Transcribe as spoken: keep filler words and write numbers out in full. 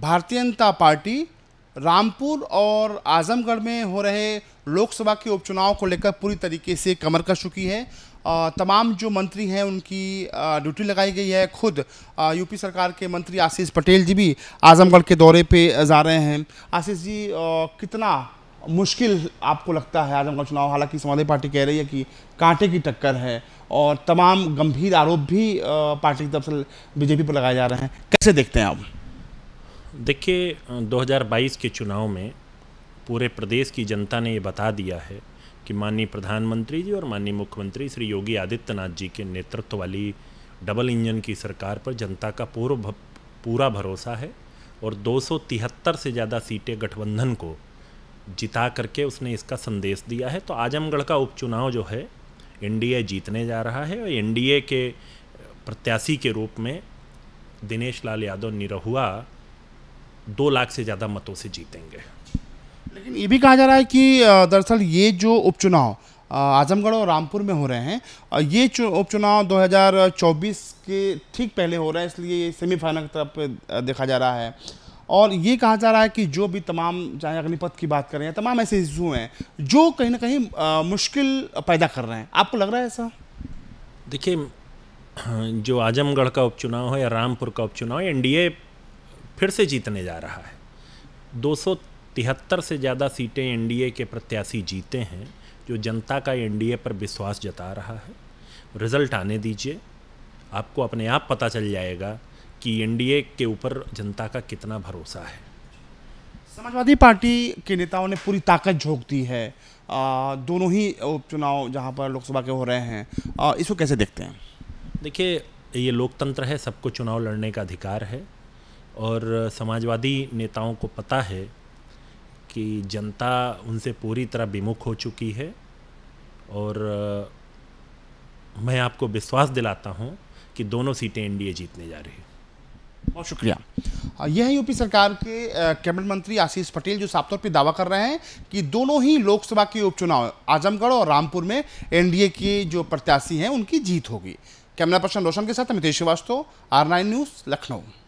Bharatiya Janata party Rampur और आजमगढ़ में हो रहे लोकसभा के उपचुनाव को लेकर पूरी तरीके से कमर कस चुकी है। तमाम जो मंत्री हैं उनकी ड्यूटी लगाई गई है। खुद यूपी सरकार के मंत्री आशीष पटेल जी भी आजमगढ़ के दौरे पे जा रहे हैं। आशीष जी, कितना मुश्किल आपको लगता है आजमगढ़ चुनाव? हालांकि समाजवादी पार्टी कह रही है कि कांटे की टक्कर है और तमाम गंभीर आरोप भी पार्टी की तरफ से बीजेपी पर लगाए जा रहे हैं, कैसे देखते हैं आप? देखिए, दो हज़ार बाईस के चुनाव में पूरे प्रदेश की जनता ने ये बता दिया है कि माननीय प्रधानमंत्री जी और माननीय मुख्यमंत्री श्री योगी आदित्यनाथ जी के नेतृत्व वाली डबल इंजन की सरकार पर जनता का पूरा पूरा भरोसा है और दो सौ तिहत्तर से ज़्यादा सीटें गठबंधन को जिता करके उसने इसका संदेश दिया है। तो आजमगढ़ का उपचुनाव जो है एन डी ए जीतने जा रहा है और एन डी ए के प्रत्याशी के रूप में दिनेश लाल यादव निरहुआ दो लाख से ज़्यादा मतों से जीतेंगे। लेकिन ये भी कहा जा रहा है कि दरअसल ये जो उपचुनाव आजमगढ़ और रामपुर में हो रहे हैं, ये उपचुनाव दो हज़ार चौबीस के ठीक पहले हो रहा है, इसलिए ये सेमीफाइनल की तरफ देखा जा रहा है। और ये कहा जा रहा है कि जो भी तमाम, चाहे अग्निपथ की बात करें, तमाम ऐसे इशू हैं जो कहीं ना कहीं मुश्किल पैदा कर रहे हैं। आपको लग रहा है ऐसा? देखिए, जो आजमगढ़ का उपचुनाव है या रामपुर का उपचुनाव, एन डी ए फिर से जीतने जा रहा है। दो सौ तिहत्तर से ज़्यादा सीटें एन डी ए के प्रत्याशी जीते हैं, जो जनता का एन डी ए पर विश्वास जता रहा है। रिज़ल्ट आने दीजिए, आपको अपने आप पता चल जाएगा कि एन डी ए के ऊपर जनता का कितना भरोसा है। समाजवादी पार्टी के नेताओं ने पूरी ताकत झोंक दी है आ, दोनों ही उपचुनाव जहाँ पर लोकसभा के हो रहे हैं, आ, इसको कैसे देखते हैं? देखिए, ये लोकतंत्र है, सबको चुनाव लड़ने का अधिकार है और समाजवादी नेताओं को पता है कि जनता उनसे पूरी तरह विमुख हो चुकी है। और मैं आपको विश्वास दिलाता हूं कि दोनों सीटें एन डी ए जीतने जा रही है। बहुत शुक्रिया। यह है यूपी सरकार के कैबिनेट मंत्री आशीष पटेल, जो साफ तौर पर दावा कर रहे हैं कि दोनों ही लोकसभा के उपचुनाव आजमगढ़ और रामपुर में एन डी ए के जो प्रत्याशी हैं उनकी जीत होगी। कैमरा पर्सन रोशन के साथ Amitesh Srivastava, R nine news, Lucknow.